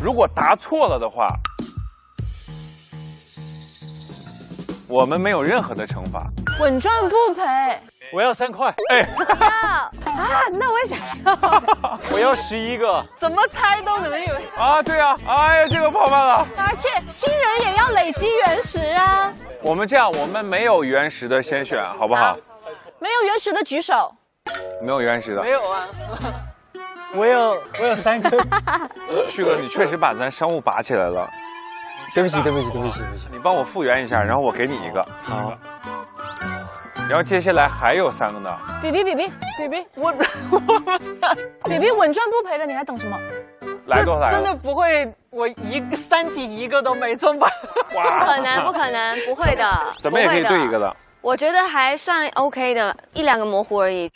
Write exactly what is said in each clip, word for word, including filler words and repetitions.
如果答错了的话，我们没有任何的惩罚，稳赚不赔。我要三块，哎，要啊，那我也想要，我要十一个，怎么猜都能有啊？对啊，哎呀，这个跑慢了。而且新人也要累积原石啊。我们这样，我们没有原石的先选，好不好？没有原石的举手。没有原石的。没有啊。我有，我有三颗。旭哥，你确实把咱商务拔起来了。对不起，对不起，对不起，对不起。你帮我复原一下，然后我给你一个。好。然后接下来还有三个呢。比比比比比比，我我比比稳赚不赔的，你还等什么？来多少？真的不会，我一个三题一个都没中吧？不可能，不可能，不会的。怎么也可以对一个的。我觉得还算 OK 的，一两个模糊而已。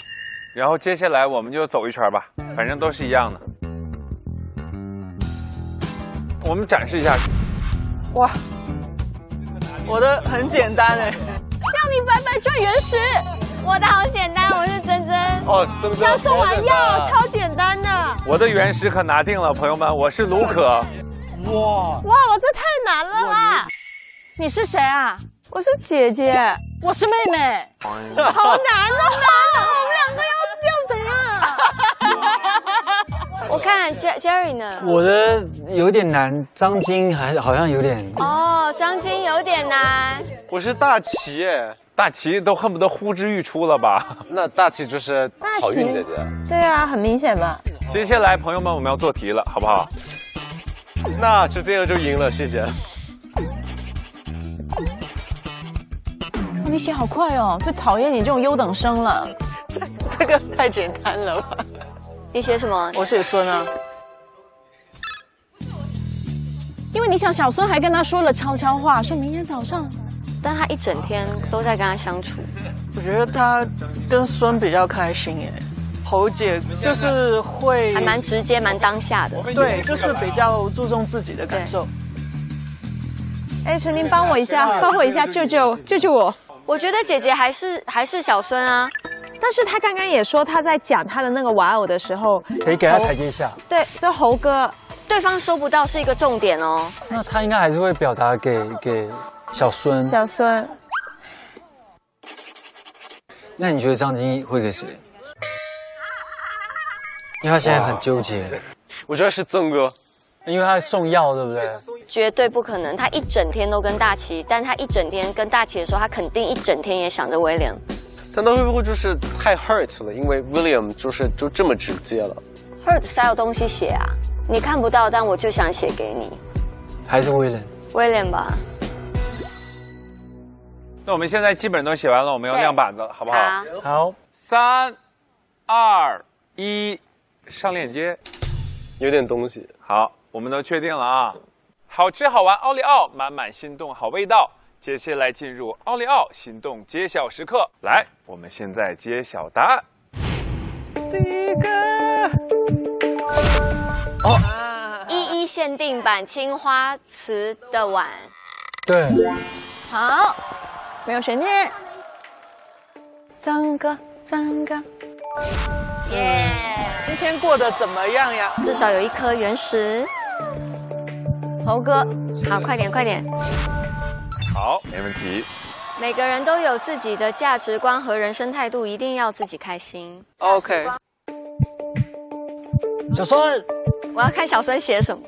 然后接下来我们就走一圈吧，反正都是一样的。我们展示一下。哇，我的很简单哎，让你白白赚原石。我的好简单，我是真真。哦，真真。刚送完药，超简单的。我的原石可拿定了，朋友们，我是卢可。哇哇，我这太难了啦！你是谁啊？我是姐姐，我是妹妹。好难啊！好难啊！我们两个要要怎样？我看 Jerry 呢？我的有点难，张晶还好像有点。哦，张晶有点难。我是大齐，大齐都恨不得呼之欲出了吧？那大齐就是好运姐姐。对啊，很明显吧？接下来朋友们，我们要做题了，好不好？那就这样就赢了，谢谢。你写好快哦！最讨厌你这种优等生了，这个太简单了吧？你写什么？我写孙啊，因为你想小孙还跟他说了悄悄话，说明天早上，但他一整天都在跟他相处。我觉得他跟孙比较开心耶，侯姐就是会还蛮直接、蛮当下的，对，就是比较注重自己的感受。哎，陈琳，帮我一下，帮我一下，救救救救我！我觉得姐姐还是还是小孙啊，但是她刚刚也说她在讲她的那个玩偶的时候，可以给她台阶下。对，这猴哥，对方收不到是一个重点哦。那他应该还是会表达给给小孙。小孙，那你觉得张晶会给谁？因为他现在很纠结。我觉得是曾哥。因为他送药，对不对？绝对不可能，他一整天都跟大齐，但他一整天跟大齐的时候，他肯定一整天也想着威廉。但他会不会就是太 hurt 了？因为 William 就是就这么直接了。hurt 啥有东西写啊？你看不到，但我就想写给你。还是威廉？威廉吧。那我们现在基本都写完了，我们要亮板子，好不好？好。三、二、一，上链接。有点东西。好。我们都确定了啊，好吃好玩奥利奥，满满心动好味道。接下来进入奥利奥心动揭晓时刻，来，我们现在揭晓答案。第一个，哦，一一限定版青花瓷的碗。对，好，没有悬念。曾哥，曾哥。耶，今天过得怎么样呀？至少有一颗原石。猴哥，好，快点，快点。好，没问题。每个人都有自己的价值观和人生态度，一定要自己开心。OK。小孙，我要看小孙写什么。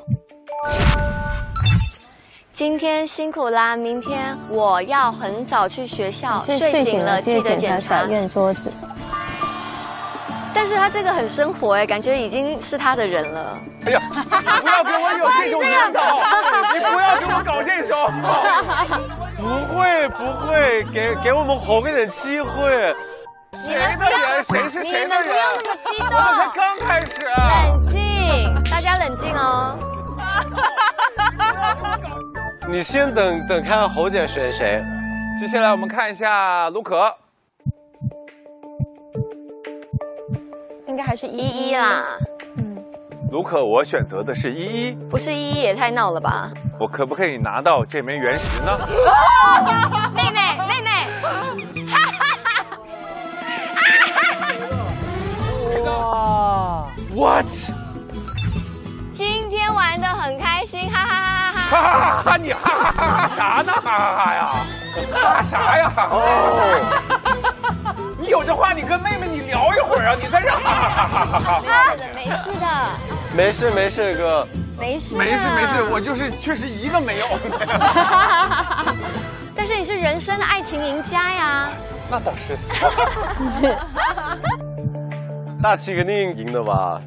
今天辛苦啦，明天我要很早去学校。睡醒了记得检查院桌子。但是他这个很生活哎，感觉已经是他的人了。哎呀，不要给我有这种引导，你不要给我搞这种。不会不会，给给我们红一点机会。谁的人？谁是谁的人？你们不要那么激动，我们才刚开始。冷静，大家冷静哦。你先等等看侯姐选谁，接下来我们看一下卢可。应该还是依依啦，嗯，卢可，我选择的是依依，不是依依也太闹了吧？我可不可以拿到这枚原石呢？妹妹，妹妹，哈哈哈！哇 ，what？ 今天玩得很很开心，哈哈哈哈哈！哈哈哈哈！你哈哈哈哈啥呢？哈哈哈呀！哈啥呀？哦，你有这话，你跟妹妹你聊一会儿啊！你在这哈哈哈哈哈！没事的，没事没事，哥，没事没事没事，我就是确实一个没有。但是你是人生的爱情赢家呀！那倒是。大齐肯定赢的吧？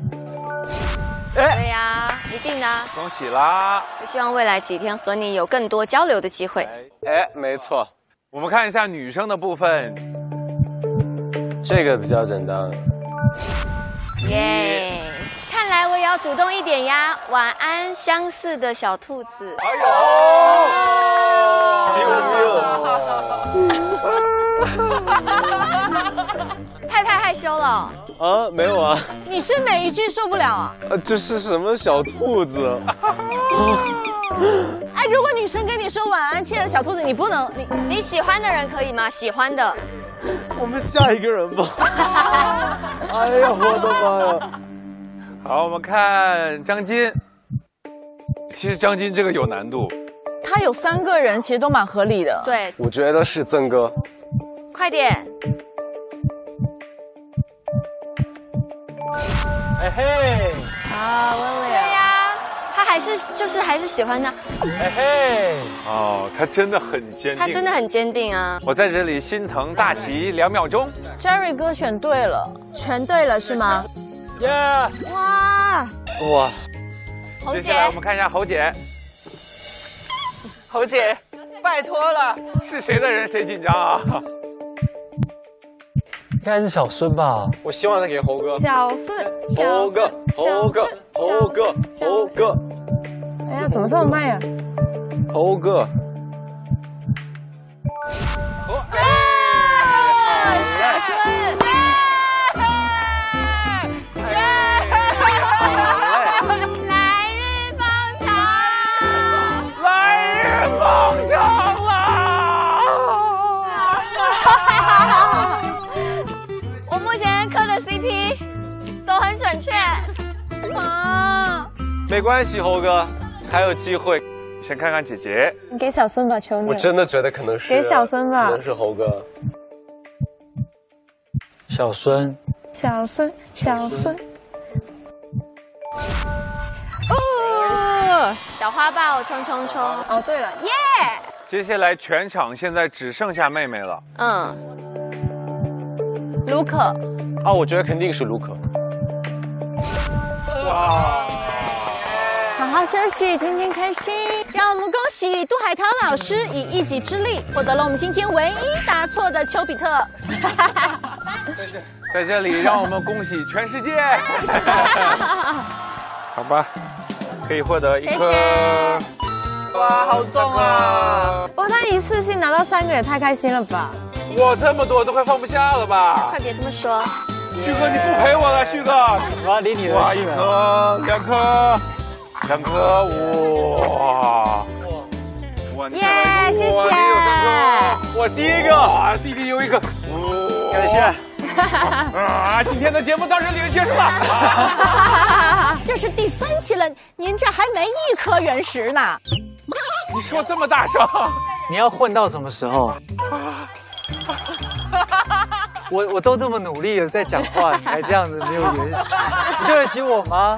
对呀，一定的。恭喜啦！我希望未来几天和你有更多交流的机会。哎，没错。我们看一下女生的部分，这个比较简单。耶！看来我也要主动一点呀。晚安，相似的小兔子。哎呦！救命！ 太太害羞了啊？没有啊。你是哪一句受不了啊？呃，这是什么小兔子？哎，如果女生跟你说晚安，亲爱的小兔子，你不能，你你喜欢的人可以吗？喜欢的。我们下一个人吧。哎呀，我的妈呀！好，我们看张金。其实张金这个有难度。他有三个人，其实都蛮合理的。对，我觉得是曾哥。快点。 哎嘿！啊，温温呀！对呀，他还是就是还是喜欢他。哎嘿！哦，他真的很坚定。他真的很坚定啊！我在这里心疼大齐两秒钟。Jerry 哥选对了，全对了是吗？耶！哇！哇！侯姐，接下来我们看一下侯姐。侯姐，拜托了。是谁的人谁紧张啊？ 应该是小孙吧，我希望他给猴哥。小孙，猴哥，猴哥，猴哥，猴哥。哎呀，怎么这么慢呀？猴哥。猴。哎，小孙。来日方长。来日方长啦！ 目前磕的 C P 都很准确，啊，没关系，猴哥还有机会。先看看姐姐，你给小孙吧，求你。我真的觉得可能是给小孙吧，可能是猴哥。小孙，小孙，小孙。哦，小花豹冲冲冲！哦，对了，耶！接下来全场现在只剩下妹妹了。嗯。 卢可啊，我觉得肯定是卢可。哇！好好休息，天天开心。让我们恭喜杜海棠老师以一己之力获得了我们今天唯一答错的丘比特。在这里，让我们恭喜全世界。好吧，可以获得一颗。哇，好重啊！哇，那一次性拿到三个也太开心了吧！ 哇，这么多都快放不下了吧！快别这么说，旭哥你不陪我了，旭哥。我要理你了。哇，一颗，两颗，两颗，哇！哇，耶，谢谢。我有三颗，我第一个。哇，弟弟有一个。感谢。啊，今天的节目到这里就结束了。这是第三期了，您这还没一颗原石呢。你说这么大声，你要混到什么时候？ 我我都这么努力了，在讲话，你还这样子没有原始，你对得起我吗？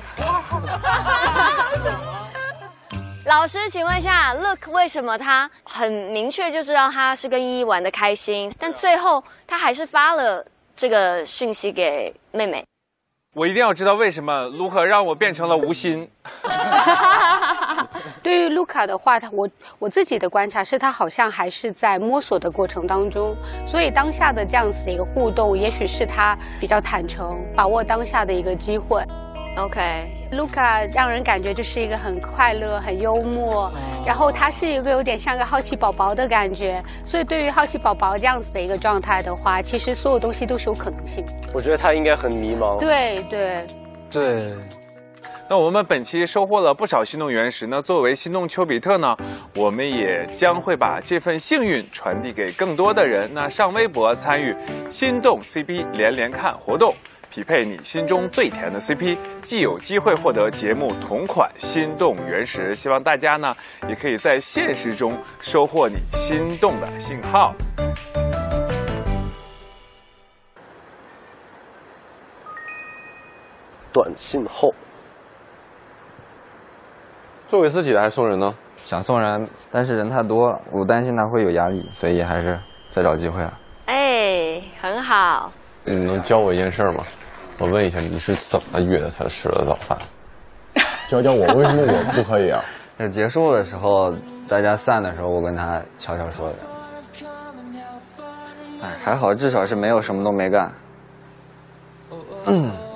老师，请问一下 ，Look 为什么他很明确就知道他是跟依依玩的开心，但最后他还是发了这个讯息给妹妹？我一定要知道为什么卢卡让我变成了无心。对于卢卡的话，他我我自己的观察是，他好像还是在摸索的过程当中，所以当下的这样子的一个互动，也许是他比较坦诚，把握当下的一个机会。OK， 卢卡让人感觉就是一个很快乐、很幽默，然后他是一个有点像个好奇宝宝的感觉，所以对于好奇宝宝这样子的一个状态的话，其实所有东西都是有可能性。我觉得他应该很迷茫。对对对。 那我们本期收获了不少心动原石呢。作为心动丘比特呢，我们也将会把这份幸运传递给更多的人。那上微博参与"心动 C P 连连看"活动，匹配你心中最甜的 C P， 既有机会获得节目同款心动原石。希望大家呢也可以在现实中收获你心动的信号。 短信后，做给自己的还是送人呢？想送人，但是人太多，我担心他会有压力，所以还是再找机会啊。哎，很好。你能教我一件事吗？我问一下，你是怎么约的他吃了早饭？教教我，为什么我不可以啊？那结束的时候，大家散的时候，我跟他悄悄说的。哎，还好，至少是没有什么都没干。嗯